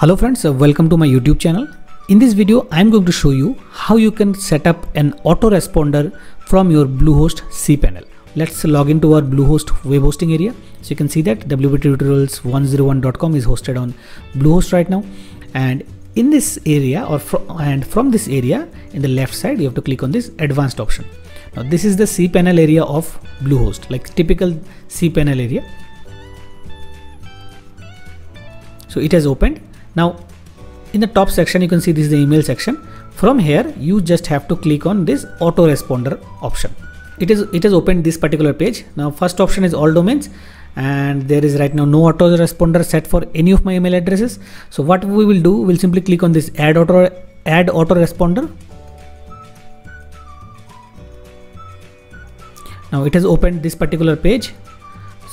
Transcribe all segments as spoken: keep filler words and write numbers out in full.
Hello friends, welcome to my YouTube channel. In this video, I am going to show you how you can set up an autoresponder from your Bluehost cPanel. Let's log into our Bluehost web hosting area. So you can see that w b tutorials one oh one dot com is hosted on Bluehost right now. And in this area or from, and from this area in the left side, you have to click on this advanced option. Now this is the cPanel area of Bluehost, like typical cPanel area. So it has opened. Now in the top section you can see this is the email section. From here you just have to click on this autoresponder option. It is it has opened this particular page. Now first option is all domains, and there is right now no autoresponder set for any of my email addresses. So what we will do, we'll simply click on this add auto add autoresponder. Now it has opened this particular page.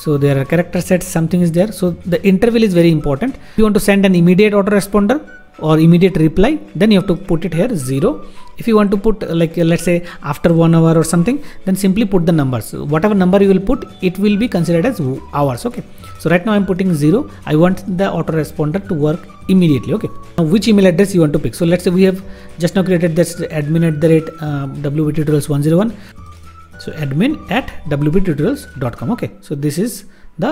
So there are character sets, something is there. So the interval is very important. If you want to send an immediate autoresponder or immediate reply, then you have to put it here zero. If you want to put like let's say after one hour or something, then simply put the numbers. So whatever number you will put, it will be considered as hours. Okay. So right now I'm putting zero. I want the autoresponder to work immediately. Okay. Now which email address you want to pick? So let's say we have just now created this admin at the rate uh, w b tutorials one oh one. So admin at w b tutorials dot com. Okay, so this is the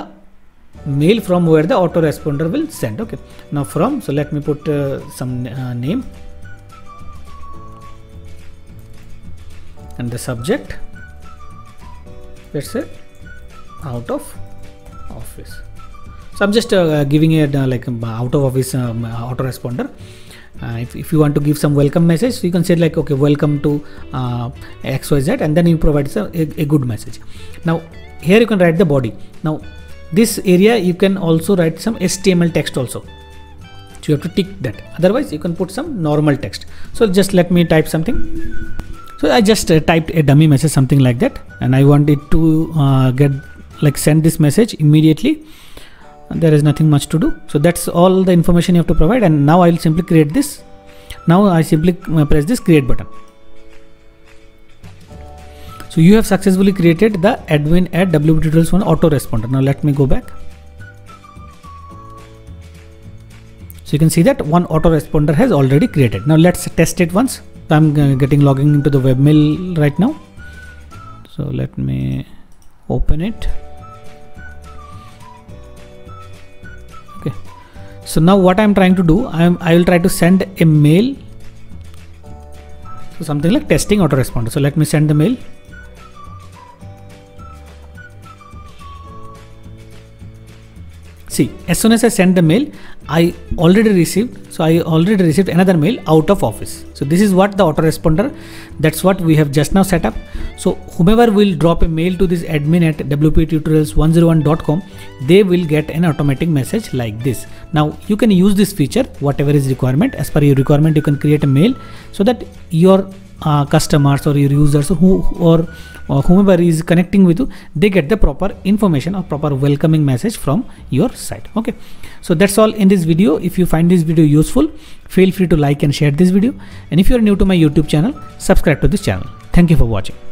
mail from where the autoresponder will send. Okay, now from, so let me put uh, some uh, name and the subject, let's say out of office. So I'm just uh, giving it uh, like um, out of office um, autoresponder. Uh, if, if you want to give some welcome message, so you can say like, okay, welcome to uh, X Y Z, and then you provide some, a, a good message. Now here you can write the body. Now this area you can also write some H T M L text also. So you have to tick that. Otherwise you can put some normal text. So just let me type something. So I just uh, typed a dummy message, something like that. And I want it to uh, get like send this message immediately. There is nothing much to do. So that's all the information you have to provide. And now I will simply create this. Now I simply press this create button. So you have successfully created the admin at w b tutorials one autoresponder. Now let me go back. So you can see that one autoresponder has already created. Now let's test it once. So I'm getting logging into the webmail right now. So let me open it. Okay. So now what I'm trying to do, I'm, I will try to send a mail. So something like testing autoresponder. So let me send the mail. See, as soon as I send the mail, I already received. So I already received another mail out of office. So this is what the autoresponder, that's what we have just now set up. So whomever will drop a mail to this admin at w p tutorials one oh one dot com, they will get an automatic message like this. Now you can use this feature, whatever is requirement. As per your requirement, you can create a mail so that your Uh, customers or your users who or, or whomever is connecting with you, they get the proper information or proper welcoming message from your site. Okay, so that's all in this video. If you find this video useful, feel free to like and share this video. And if you are new to my YouTube channel, subscribe to this channel. Thank you for watching.